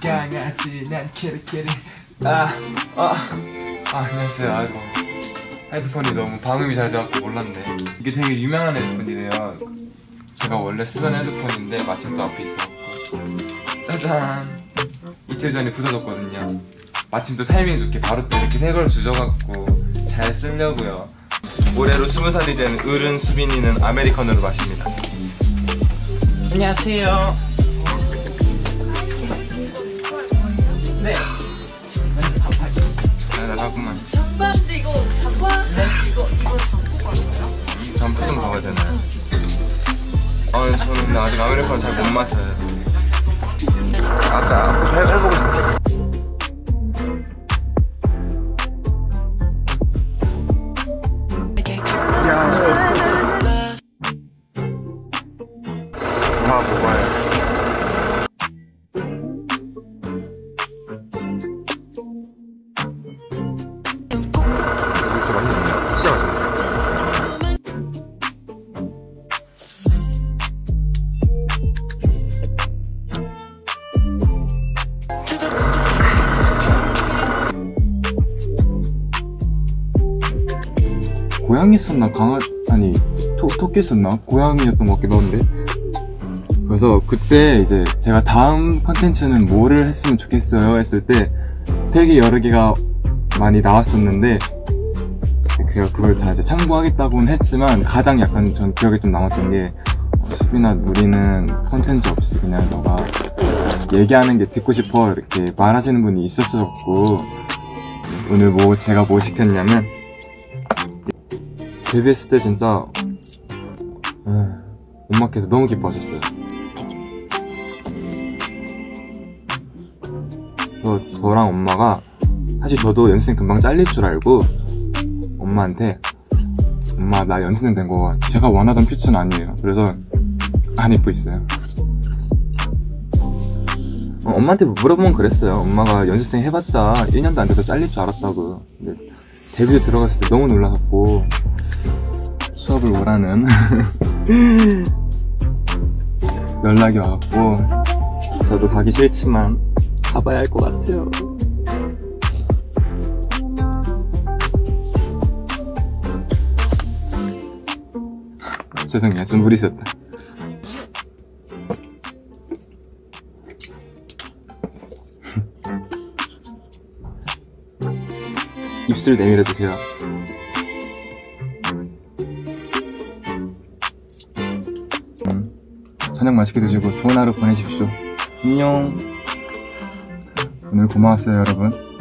강아지 난 키리키리. 안녕하세요. 아이고, 헤드폰이 너무 방음이 잘 돼서 몰랐네. 이게 되게 유명한 헤드폰이래요. 제가 원래 쓰던 헤드폰인데 마침 또 앞에 있었고, 짜잔, 이틀 전에 부서졌거든요. 마침 또 타이밍 좋게 바로 또 이렇게 새 걸 주셔갖고 잘 쓰려고요. 올해로 20살이 된 어른 수빈이는 아메리카노를 마십니다. 안녕하세요. 네. 잘하구만. 잠바인데 이거 잠바인데 이거 잠고 갈까요? 잠바 좀 먹어야 되나요? 아, 저는 아직 아메리카노 잘 못 마셔요. 아까 해보고 싶어요. 아, 뭐가요? 이렇게 맛있네요. 진짜 맛있네요. 고양이 썼나? 아니, 토끼 썼나? 고양이였던 것 같기도 한데. 그래서 그때 이제 제가 다음 컨텐츠는 뭐를 했으면 좋겠어요 했을 때 되게 여러 개가 많이 나왔었는데, 제가 그걸 다 이제 참고하겠다고는 했지만, 가장 약간 전 기억에 좀 남았던 게, 수빈아, 우리는 컨텐츠 없이 그냥 너가 얘기하는 게 듣고 싶어 이렇게 말하시는 분이 있었었고, 오늘 제가 뭐 시켰냐면, 데뷔했을 때 진짜 엄마께서 너무 기뻐하셨어요. 저랑 엄마가, 사실 저도 연습생 금방 잘릴 줄 알고 엄마한테, 엄마, 나 연습생 된 거 제가 원하던 퓨처는 아니에요. 그래서 안 입고 있어요. 엄마한테 물어보면 그랬어요. 엄마가 연습생 해봤자 1년도 안 돼서 잘릴 줄 알았다고. 근데 데뷔에 들어갔을 때 너무 놀라셨고, 수업을 오라는 연락이 와갖고, 저도 가기 싫지만 가봐야 할 것 같아요. 죄송해요, 좀 무리 있었다. 입술 내밀어 주세요. 저녁 맛있게 드시고 좋은 하루 보내십시오. 안녕. 오늘 고마웠어요, 여러분.